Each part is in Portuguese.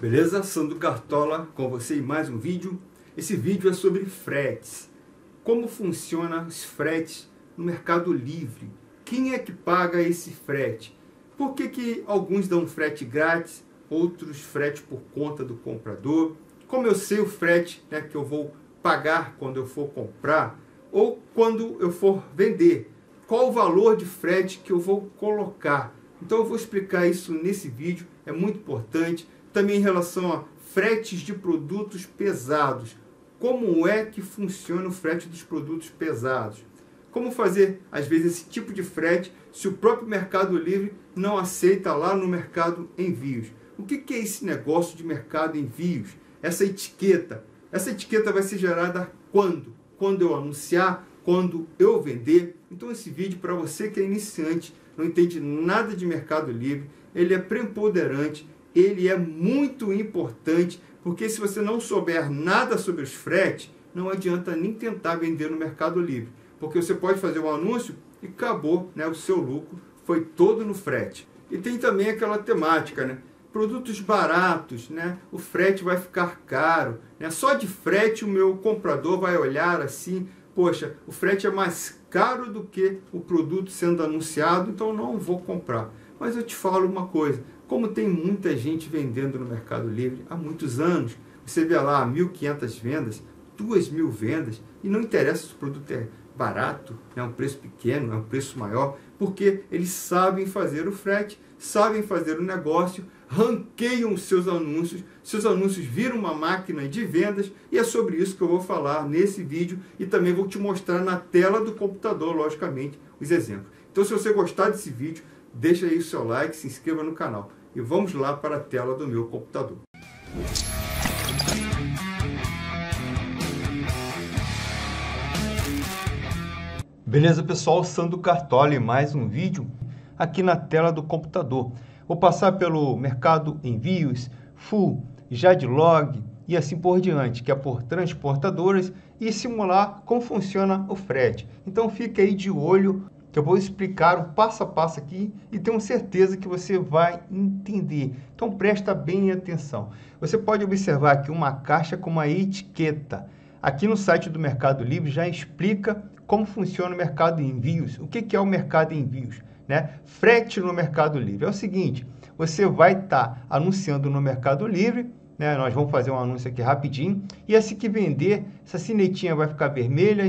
Beleza? Sandro Cartola com você em mais um vídeo. Esse vídeo é sobre fretes. Como funciona os fretes no Mercado Livre? Quem é que paga esse frete? Por que alguns dão frete grátis, outros frete por conta do comprador? Como eu sei o frete, né, que eu vou pagar quando eu for comprar ou quando eu for vender? Qual o valor de frete que eu vou colocar? Então eu vou explicar isso nesse vídeo, é muito importante. Também em relação a fretes de produtos pesados. Como é que funciona o frete dos produtos pesados? Como fazer, às vezes, esse tipo de frete se o próprio Mercado Livre não aceita lá no Mercado Envios? O que é esse negócio de Mercado Envios? Essa etiqueta. Essa etiqueta vai ser gerada quando? Quando eu anunciar, quando eu vender. Então esse vídeo, para você que é iniciante, não entende nada de Mercado Livre, ele é preponderante, ele é muito importante, porque se você não souber nada sobre os fretes, não adianta nem tentar vender no Mercado Livre, porque você pode fazer um anúncio e acabou, né? O seu lucro foi todo no frete. E tem também aquela temática, né? Produtos baratos, né? O frete vai ficar caro, né? Só de frete o meu comprador vai olhar assim, poxa, o frete é mais caro do que o produto sendo anunciado, então não vou comprar. Mas eu te falo uma coisa, como tem muita gente vendendo no Mercado Livre há muitos anos, você vê lá 1.500 vendas, 2.000 vendas, e não interessa se o produto é barato, é um preço pequeno, é um preço maior, porque eles sabem fazer o frete, sabem fazer o negócio, ranqueiam seus anúncios viram uma máquina de vendas, e é sobre isso que eu vou falar nesse vídeo, e também vou te mostrar na tela do computador, logicamente, os exemplos. Então, se você gostar desse vídeo, deixa aí o seu like, se inscreva no canal, e vamos lá para a tela do meu computador. Beleza, pessoal? Sandro Cartola, mais um vídeo aqui na tela do computador. Vou passar pelo Mercado Envios, Full, Jadlog e assim por diante, que é por transportadoras, e simular como funciona o frete. Então fica aí de olho que eu vou explicar o passo a passo aqui e tenho certeza que você vai entender. Então presta bem atenção. Você pode observar aqui uma caixa com uma etiqueta. Aqui no site do Mercado Livre já explica como funciona o Mercado Envios. O que é o Mercado Envios? Né? Frete no Mercado Livre. É o seguinte, você vai estar anunciando no Mercado Livre, né? Nós vamos fazer um anúncio aqui rapidinho, e assim que vender, essa sinetinha vai ficar vermelha,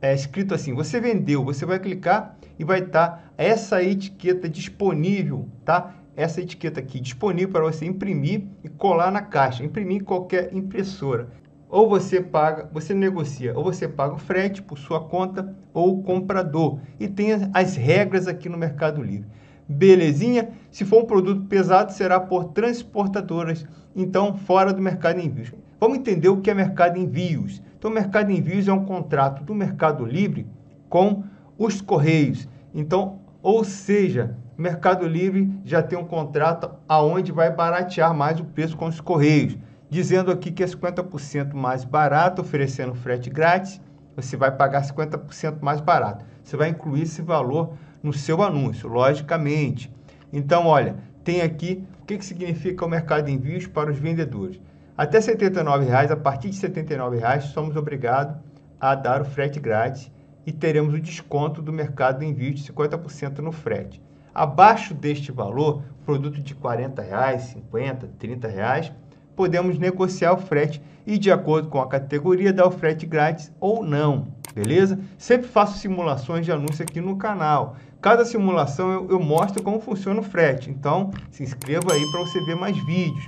é escrito assim, você vendeu, você vai clicar e vai estar essa etiqueta disponível, tá? Essa etiqueta aqui disponível para você imprimir e colar na caixa, imprimir em qualquer impressora. Ou você paga, você negocia, ou você paga o frete por sua conta ou o comprador. E tem as regras aqui no Mercado Livre. Belezinha? Se for um produto pesado, será por transportadoras, então fora do Mercado Envios. Vamos entender o que é Mercado Envios. Então, Mercado Envios é um contrato do Mercado Livre com os Correios. Então, ou seja, o Mercado Livre já tem um contrato aonde vai baratear mais o preço com os Correios, dizendo aqui que é 50% mais barato, oferecendo frete grátis, você vai pagar 50% mais barato. Você vai incluir esse valor no seu anúncio, logicamente. Então, olha, tem aqui o que significa o Mercado Envios para os vendedores. Até R$ 79,00, a partir de R$ 79,00, somos obrigados a dar o frete grátis e teremos o desconto do Mercado Envios de 50% no frete. Abaixo deste valor, produto de R$ 40,00, R$ 50,00, R$ 30,00, podemos negociar o frete e, de acordo com a categoria, dar o frete grátis ou não, beleza? Sempre faço simulações de anúncio aqui no canal. Cada simulação eu mostro como funciona o frete. Então, se inscreva aí para você ver mais vídeos.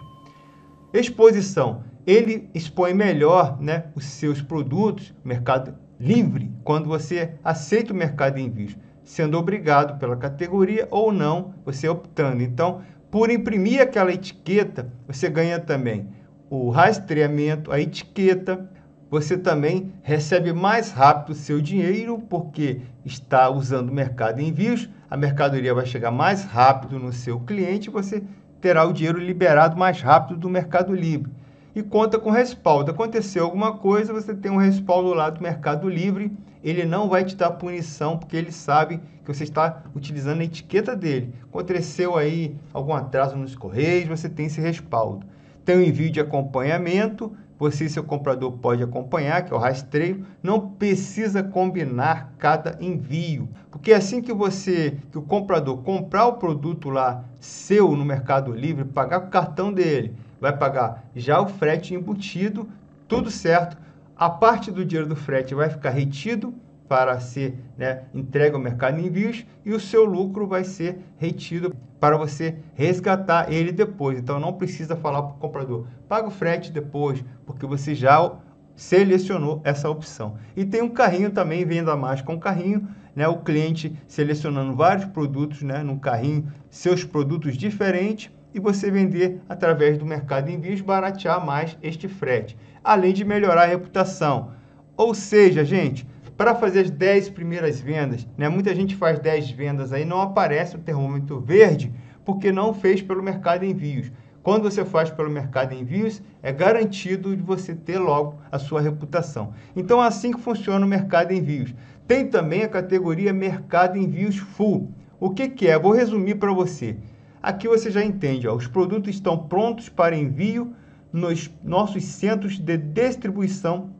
Exposição. Ele expõe melhor, né, os seus produtos, Mercado Livre, quando você aceita o Mercado Envios, sendo obrigado pela categoria ou não, você optando. Então, por imprimir aquela etiqueta, você ganha também o rastreamento, a etiqueta. Você também recebe mais rápido o seu dinheiro, porque está usando o Mercado Envios. A mercadoria vai chegar mais rápido no seu cliente. Você terá o dinheiro liberado mais rápido do Mercado Livre. E conta com respaldo. Aconteceu alguma coisa, você tem um respaldo lá do Mercado Livre. Ele não vai te dar punição, porque ele sabe que você está utilizando a etiqueta dele. Aconteceu aí algum atraso nos Correios, você tem esse respaldo. Tem um envio de acompanhamento, você e seu comprador pode acompanhar, que é o rastreio. Não precisa combinar cada envio, porque assim que o comprador comprar o produto lá seu no Mercado Livre, pagar com o cartão dele, vai pagar já o frete embutido, tudo certo. A parte do dinheiro do frete vai ficar retido para ser, né, entregue ao mercado de envios, e o seu lucro vai ser retido para você resgatar ele depois. Então não precisa falar para o comprador, paga o frete depois, porque você já selecionou essa opção. E tem um carrinho também, venda mais com carrinho, né, o cliente selecionando vários produtos, né, num carrinho, seus produtos diferentes, e você vender através do mercado de envios, baratear mais este frete, além de melhorar a reputação. Ou seja, gente, para fazer as 10 primeiras vendas, né? Muita gente faz 10 vendas aí, não aparece o termômetro verde, porque não fez pelo mercado de envios. Quando você faz pelo mercado de envios, é garantido de você ter logo a sua reputação. Então, é assim que funciona o mercado de envios. Tem também a categoria mercado de envios full. O que é? Vou resumir para você. Aqui você já entende, ó, os produtos estão prontos para envio nos nossos centros de distribuição.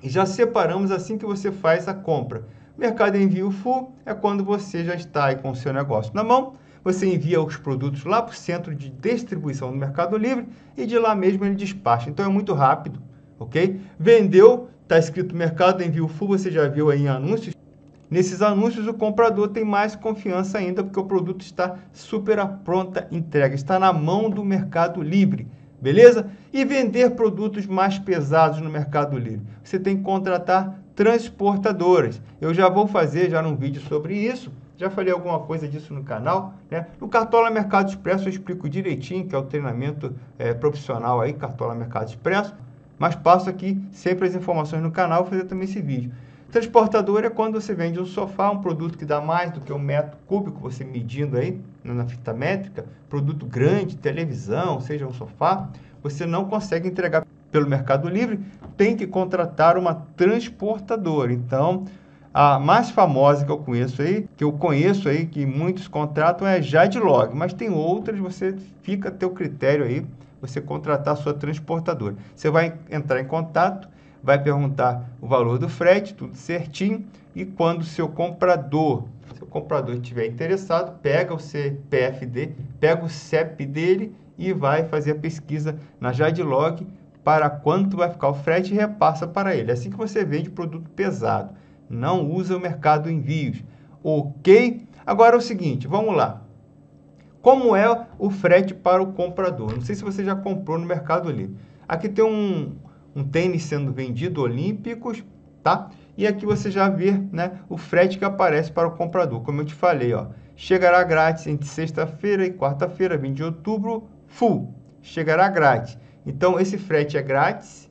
E já separamos assim que você faz a compra. Mercado de envio full é quando você já está aí com o seu negócio na mão, você envia os produtos lá para o centro de distribuição do Mercado Livre e de lá mesmo ele despacha. Então é muito rápido, ok? Vendeu, está escrito mercado de envio full, você já viu aí em anúncios. Nesses anúncios o comprador tem mais confiança ainda, porque o produto está super à pronta entrega, está na mão do Mercado Livre. Beleza? E vender produtos mais pesados no Mercado Livre. Você tem que contratar transportadoras. Eu já vou fazer já um vídeo sobre isso. Já falei alguma coisa disso no canal, né? No Cartola Mercado Expresso eu explico direitinho, que é o treinamento profissional aí, Cartola Mercado Expresso. Mas passo aqui sempre as informações no canal, vou fazer também esse vídeo. Transportadora é quando você vende um sofá, um produto que dá mais do que 1 metro cúbico, você medindo aí na fita métrica, produto grande, televisão, seja um sofá, você não consegue entregar pelo Mercado Livre, tem que contratar uma transportadora. Então, a mais famosa que eu conheço aí, que muitos contratam, é a Jadlog, mas tem outras, você fica a teu critério aí, você contratar a sua transportadora. Você vai entrar em contato, vai perguntar o valor do frete, tudo certinho, e quando o seu comprador estiver interessado, pega o CPF dele, pega o CEP dele e vai fazer a pesquisa na Jadlog para quanto vai ficar o frete e repassa para ele. É assim que você vende produto pesado, não usa o mercado envios, ok? Agora é o seguinte, vamos lá. Como é o frete para o comprador? Não sei se você já comprou no Mercado Livre. Aqui tem um tênis sendo vendido, olímpicos, tá? E aqui você já vê, né, o frete que aparece para o comprador. Como eu te falei, ó, chegará grátis entre sexta-feira e quarta-feira, 20 de outubro, full. Chegará grátis. Então, esse frete é grátis,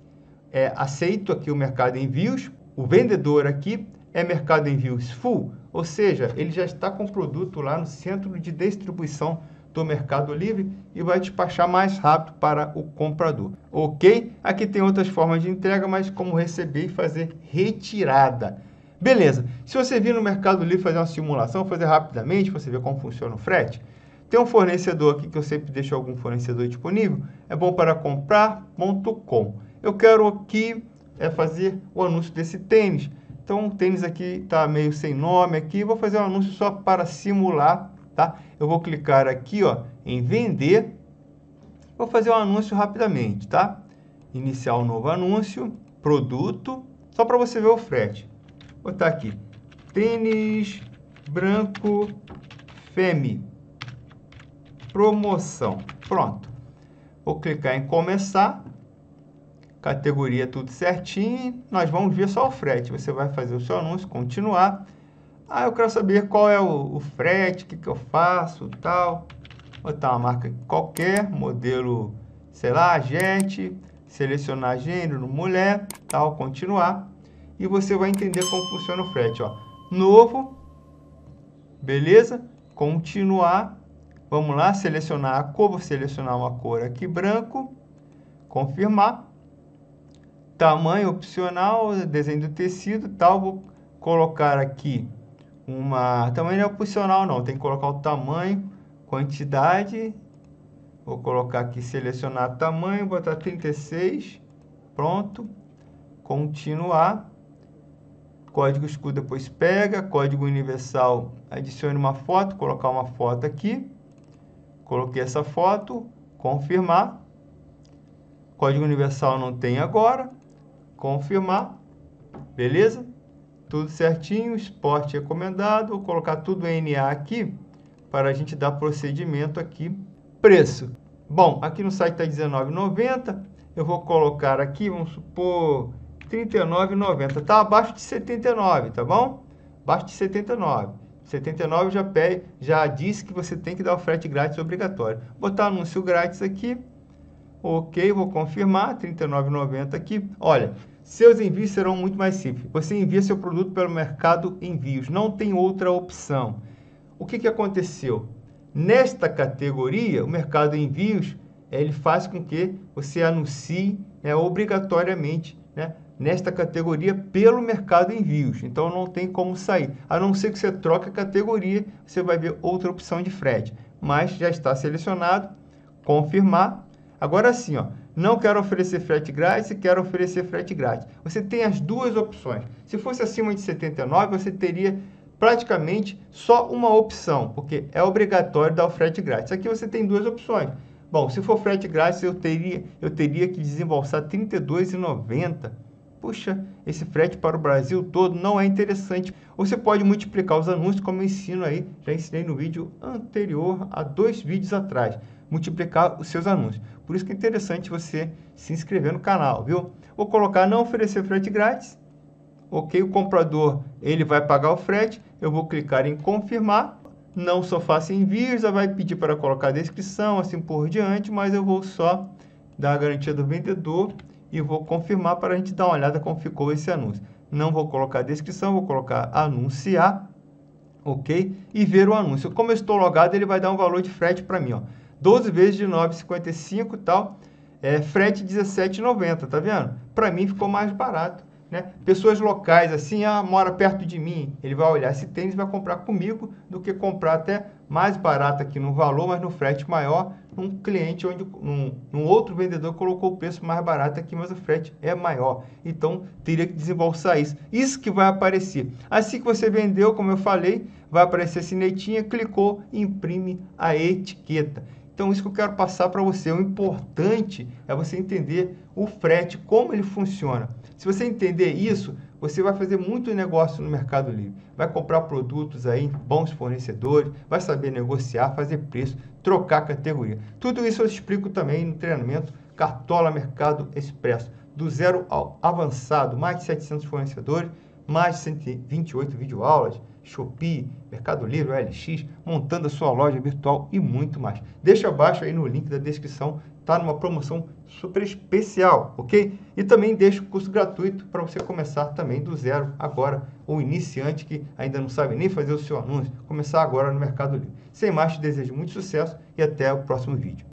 é aceito aqui o mercado envios. O vendedor aqui é mercado envios full, ou seja, ele já está com o produto lá no centro de distribuição do Mercado Livre e vai despachar mais rápido para o comprador, ok? Aqui tem outras formas de entrega, mas como receber e fazer retirada. Beleza, se você vir no Mercado Livre fazer uma simulação, fazer rapidamente, você ver como funciona o frete. Tem um fornecedor aqui que eu sempre deixo algum fornecedor disponível, é bom para comprar.com. Eu quero aqui fazer o anúncio desse tênis, então o tênis aqui está meio sem nome aqui, vou fazer um anúncio só para simular, tá? Eu vou clicar aqui, ó, em vender, vou fazer um anúncio rapidamente, tá? Iniciar um novo anúncio, produto, só para você ver o frete. Vou botar aqui, tênis branco fêmea, promoção, pronto. Vou clicar em começar, categoria tudo certinho, nós vamos ver só o frete, você vai fazer o seu anúncio, continuar. Ah, eu quero saber qual é o frete, o que eu faço, tal. Vou botar uma marca qualquer, modelo, sei lá, gente, selecionar gênero, mulher, tal, continuar. E você vai entender como funciona o frete, ó. Novo, beleza? Continuar. Vamos lá, selecionar a cor, vou selecionar uma cor aqui, branco. Confirmar. Tamanho opcional, desenho do tecido, tal, vou colocar aqui. Também não é opcional não, tem que colocar o tamanho, quantidade, Vou colocar aqui, selecionar tamanho, botar 36. Pronto. Continuar. Código escudo depois pega. Código universal, adicione uma foto. Colocar uma foto aqui. Coloquei essa foto. Confirmar. Código universal não tem agora. Confirmar. Beleza? Tudo certinho. Esporte recomendado. Vou colocar tudo NA aqui, para a gente dar procedimento aqui. Preço. Bom, aqui no site está R$19,90. Eu vou colocar aqui, vamos supor, R$39,90. Tá abaixo de 79, tá bom? Abaixo de 79. 79 já pede, já diz que você tem que dar o frete grátis obrigatório. Botar anúncio grátis aqui. Ok, vou confirmar. R$39,90 aqui. Olha, seus envios serão muito mais simples. Você envia seu produto pelo Mercado Envios. Não tem outra opção. O que que aconteceu? Nesta categoria, o Mercado Envios, ele faz com que você anuncie, né, obrigatoriamente, né, nesta categoria pelo Mercado Envios. Então, não tem como sair. A não ser que você troque a categoria, você vai ver outra opção de frete. Mas já está selecionado. Confirmar. Agora sim, ó, não quero oferecer frete grátis, quero oferecer frete grátis. Você tem as duas opções. Se fosse acima de 79, você teria praticamente só uma opção, porque é obrigatório dar o frete grátis. Aqui você tem duas opções. Bom, se for frete grátis, eu teria que desembolsar R$32,90. Puxa, esse frete para o Brasil todo não é interessante. Você pode multiplicar os anúncios, como eu ensino aí, já ensinei no vídeo anterior, há 2 vídeos atrás, multiplicar os seus anúncios. Por isso que é interessante você se inscrever no canal, viu? Vou colocar não oferecer frete grátis. Ok, o comprador, ele vai pagar o frete. Eu vou clicar em confirmar. Não só faço envios, já vai pedir para colocar a descrição, assim por diante, mas eu vou só dar a garantia do vendedor e vou confirmar para a gente dar uma olhada como ficou esse anúncio. Não vou colocar a descrição, vou colocar anunciar, ok? E ver o anúncio. Como eu estou logado, ele vai dar um valor de frete para mim, ó. 12 vezes de R$ 9,55, tal. É, frete R$ 17,90, tá vendo? Para mim ficou mais barato, né? Pessoas locais assim, ah, mora perto de mim, ele vai olhar esse tênis e vai comprar comigo do que comprar até mais barato aqui no valor, mas no frete maior, num cliente onde um outro vendedor colocou o preço mais barato aqui, mas o frete é maior. Então, teria que desembolsar isso. Isso que vai aparecer. Assim que você vendeu, como eu falei, vai aparecer a sinetinha, clicou, imprime a etiqueta. Então, isso que eu quero passar para você. O importante é você entender o frete, como ele funciona. Se você entender isso, você vai fazer muito negócio no Mercado Livre. Vai comprar produtos aí, bons fornecedores, vai saber negociar, fazer preço, trocar categoria. Tudo isso eu explico também no treinamento Cartola Mercado Expresso. Do zero ao avançado, mais de 700 fornecedores, mais de 128 videoaulas, Shopee, Mercado Livre, OLX, montando a sua loja virtual e muito mais. Deixa abaixo aí no link da descrição, tá numa promoção super especial, ok? E também deixa o curso gratuito para você começar também do zero agora, o iniciante que ainda não sabe nem fazer o seu anúncio, começar agora no Mercado Livre. Sem mais, te desejo muito sucesso e até o próximo vídeo.